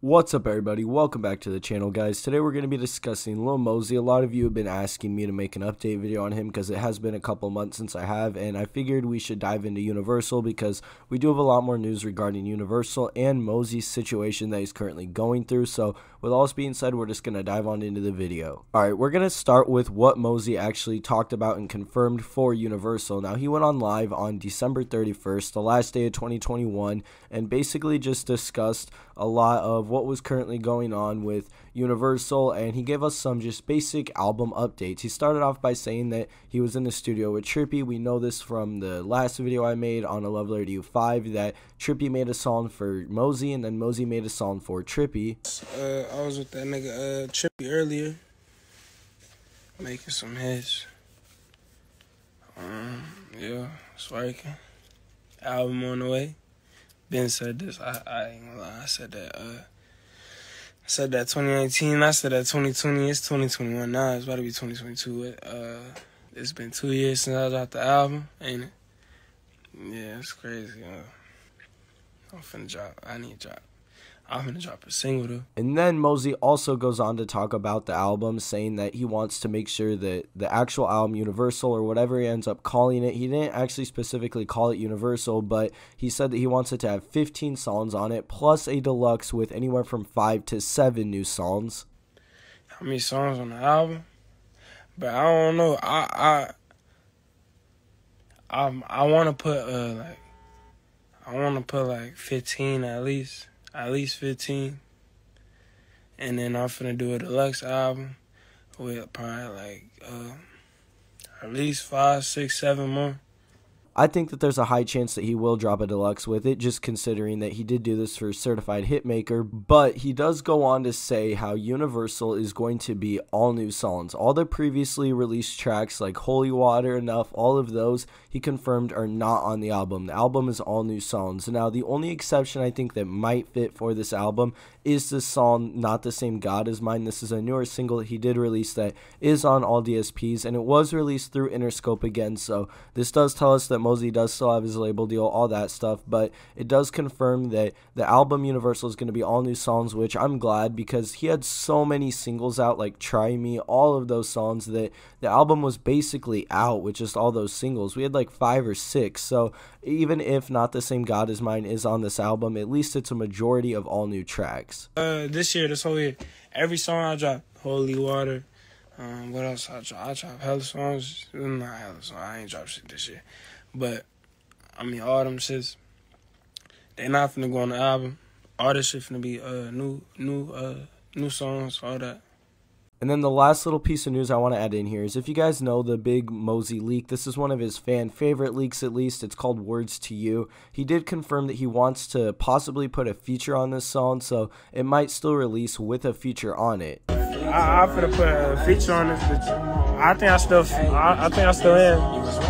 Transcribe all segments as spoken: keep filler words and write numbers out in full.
What's up, everybody? Welcome back to the channel, guys. Today we're going to be discussing Lil Mosey. A lot of you have been asking me to make an update video on him because it has been a couple months since I have, and I figured we should dive into Universal because we do have a lot more news regarding Universal and Mosey's situation that he's currently going through. So with all this being said, we're just going to dive on into the video. Alright, we're going to start with what Mosey actually talked about and confirmed for Universal. Now, he went on live on December thirty-first, the last day of twenty twenty-one, and basically just discussed a lot of what was currently going on with Universal, and he gave us some just basic album updates. He started off by saying that he was in the studio with Trippie. We know this from the last video I made on a Love Laird U five that Trippie made a song for Mosey, and then Mosey made a song for Trippie. Uh, I was with that nigga uh, Trippie earlier, making some hits. Um, yeah, striking. Album on the way. Ben said this. I, I ain't gonna lie. I said that. Uh, I said that twenty nineteen, I said that twenty twenty, it's twenty twenty-one now, it's about to be twenty twenty-two, uh, it's been two years since I dropped the album, ain't it? Yeah, it's crazy, uh, I'm finna drop, I need to drop. I'm going to drop a single, though. And then Mosey also goes on to talk about the album, saying that he wants to make sure that the actual album, Universal, or whatever he ends up calling it, he didn't actually specifically call it Universal, but he said that he wants it to have fifteen songs on it, plus a deluxe with anywhere from five to seven new songs. How many songs on the album? But I don't know. I I I, I want to put, uh, like, I want to put, like, fifteen at least. At least fifteen, and then I'm finna do a deluxe album with probably like uh, at least five, six, seven more. I think that there's a high chance that he will drop a deluxe with it, just considering that he did do this for Certified Hitmaker, but he does go on to say how Universal is going to be all new songs. All the previously released tracks like Holy Water, Enough, all of those, he confirmed are not on the album. The album is all new songs. Now, the only exception I think that might fit for this album is the song Not the Same God as Mine. This is a newer single that he did release that is on all D S Ps, and it was released through Interscope again, so this does tell us that Mosey does still have his label deal, all that stuff, but it does confirm that the album Universal is going to be all new songs, which I'm glad, because he had so many singles out like Try Me, all of those songs, that the album was basically out with just all those singles. We had like five or six, so even if Not the Same God as Mine is on this album, at least it's a majority of all new tracks. Uh, this year, this whole year, every song I dropped, Holy Water, um, what else I dropped? I dropped hella songs. Not hella songs, I ain't dropped shit this year. But, I mean, all them shits, they not finna go on the album. All this shit finna be uh, new, new, uh, new songs, all that. And then the last little piece of news I want to add in here is, if you guys know the big Mosey leak, this is one of his fan favorite leaks at least. It's called Words To You. He did confirm that he wants to possibly put a feature on this song, so it might still release with a feature on it. I, I'm finna put a feature on this, but I think I still, I, I think I still am.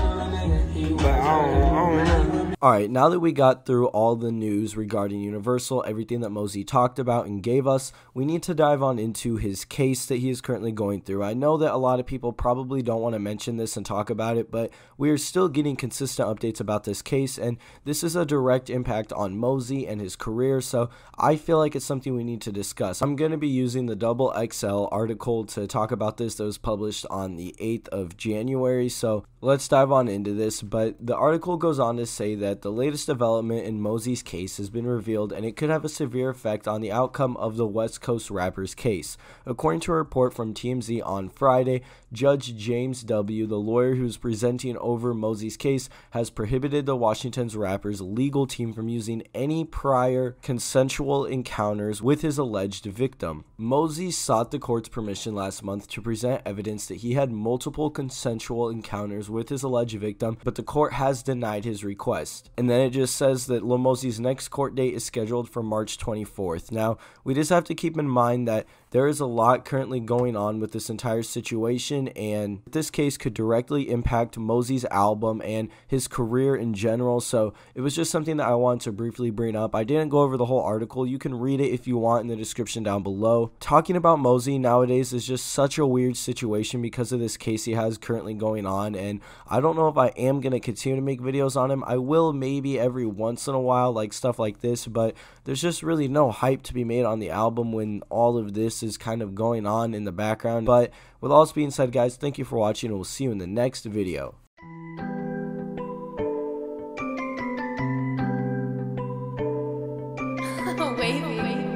Alright, now that we got through all the news regarding Universal, everything that Mosey talked about and gave us, we need to dive on into his case that he is currently going through. I know that a lot of people probably don't want to mention this and talk about it, but we are still getting consistent updates about this case, and this is a direct impact on Mosey and his career, so I feel like it's something we need to discuss. I'm going to be using the Double X L article to talk about this that was published on the eighth of January, so let's dive on into this. But the article goes on to say that That the latest development in Mosey's case has been revealed, and it could have a severe effect on the outcome of the West Coast rapper's case. According to a report from T M Z on Friday, Judge James W., the lawyer who's presenting over Mosey's case, has prohibited the Washington's rapper's legal team from using any prior consensual encounters with his alleged victim. Mosey sought the court's permission last month to present evidence that he had multiple consensual encounters with his alleged victim, but the court has denied his request. And then it just says that Lil Mosey's next court date is scheduled for March twenty-fourth. Now, we just have to keep in mind that there is a lot currently going on with this entire situation, and this case could directly impact Mosey's album and his career in general, so it was just something that I wanted to briefly bring up. I didn't go over the whole article. You can read it if you want in the description down below. Talking about Mosey nowadays is just such a weird situation because of this case he has currently going on, and mean, I don't know if I am going to continue to make videos on him. I will maybe every once in a while, like stuff like this, but there's just really no hype to be made on the album when all of this is kind of going on in the background. But with all this being said, guys, thank you for watching, and we'll see you in the next video. Wait, wait.